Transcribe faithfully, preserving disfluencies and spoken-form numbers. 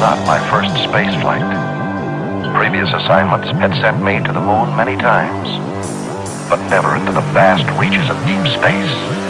not my first space flight. Previous assignments had sent me to the moon many times, but never into the vast reaches of deep space.